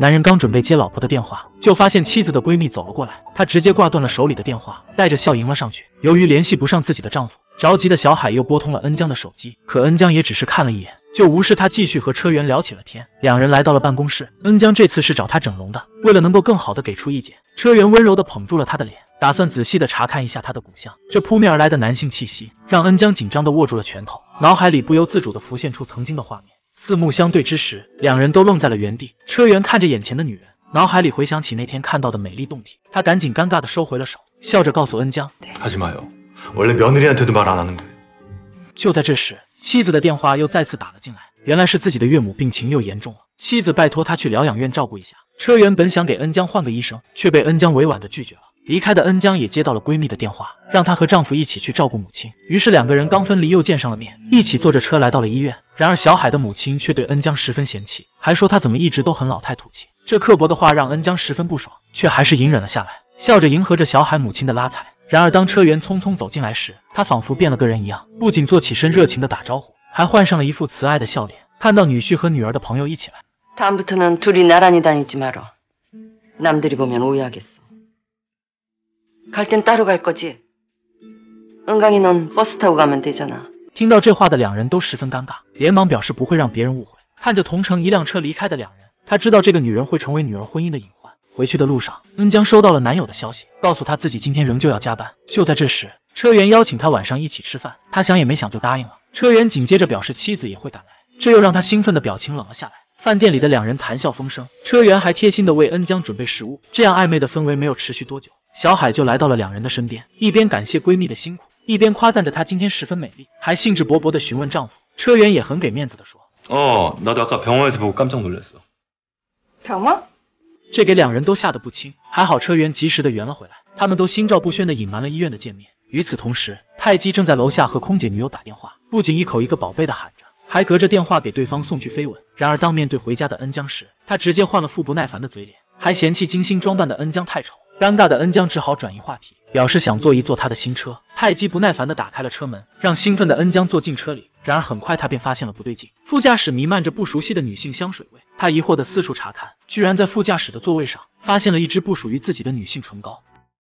男人刚准备接老婆的电话，就发现妻子的闺蜜走了过来，他直接挂断了手里的电话，带着笑迎了上去。由于联系不上自己的丈夫，着急的小海又拨通了恩江的手机，可恩江也只是看了一眼，就无视他，继续和车源聊起了天。两人来到了办公室，恩江这次是找他整容的，为了能够更好的给出意见，车源温柔的捧住了他的脸，打算仔细的查看一下他的骨相。这扑面而来的男性气息，让恩江紧张的握住了拳头，脑海里不由自主的浮现出曾经的画面。 四目相对之时，两人都愣在了原地。车源看着眼前的女人，脑海里回想起那天看到的美丽动体，他赶紧尴尬的收回了手，笑着告诉恩江：“就在这时，妻子的电话又再次打了进来，原来是自己的岳母病情又严重了，妻子拜托他去疗养院照顾一下。车源本想给恩江换个医生，却被恩江委婉的拒绝了。离开的恩江也接到了闺蜜的电话，让她和丈夫一起去照顾母亲。于是两个人刚分离又见上了面，一起坐着车来到了医院。 然而小海的母亲却对恩江十分嫌弃，还说他怎么一直都很老态土气。这刻薄的话让恩江十分不爽，却还是隐忍了下来，笑着迎合着小海母亲的拉踩。然而当车源匆匆走进来时，他仿佛变了个人一样，不仅坐起身热情的打招呼，还换上了一副慈爱的笑脸。看到女婿和女儿的朋友一起来，听到这话的两人都十分尴尬，连忙表示不会让别人误会。看着同乘一辆车离开的两人，他知道这个女人会成为女儿婚姻的隐患。回去的路上，恩江收到了男友的消息，告诉他自己今天仍旧要加班。就在这时，车源邀请他晚上一起吃饭，他想也没想就答应了。车源紧接着表示妻子也会赶来，这又让他兴奋的表情冷了下来。饭店里的两人谈笑风生，车源还贴心的为恩江准备食物。这样暧昧的氛围没有持续多久，小海就来到了两人的身边，一边感谢闺蜜的辛苦， 一边夸赞着她今天十分美丽，还兴致勃勃地询问丈夫。车源也很给面子地说：“나도 아까 병원에서 보고 깜짝 놀랐어。”병원？这给两人都吓得不轻，还好车源及时地圆了回来。他们都心照不宣地隐瞒了医院的见面。与此同时，泰姬正在楼下和空姐女友打电话，不仅一口一个宝贝地喊着，还隔着电话给对方送去飞吻。然而当面对回家的恩江时，他直接换了副不耐烦的嘴脸，还嫌弃精心装扮的恩江太丑。尴尬的恩江只好转移话题， 表示想坐一坐他的新车，泰姬不耐烦地打开了车门，让兴奋的恩江坐进车里。然而很快他便发现了不对劲，副驾驶弥漫着不熟悉的女性香水味。他疑惑地四处查看，居然在副驾驶的座位上发现了一支不属于自己的女性唇膏。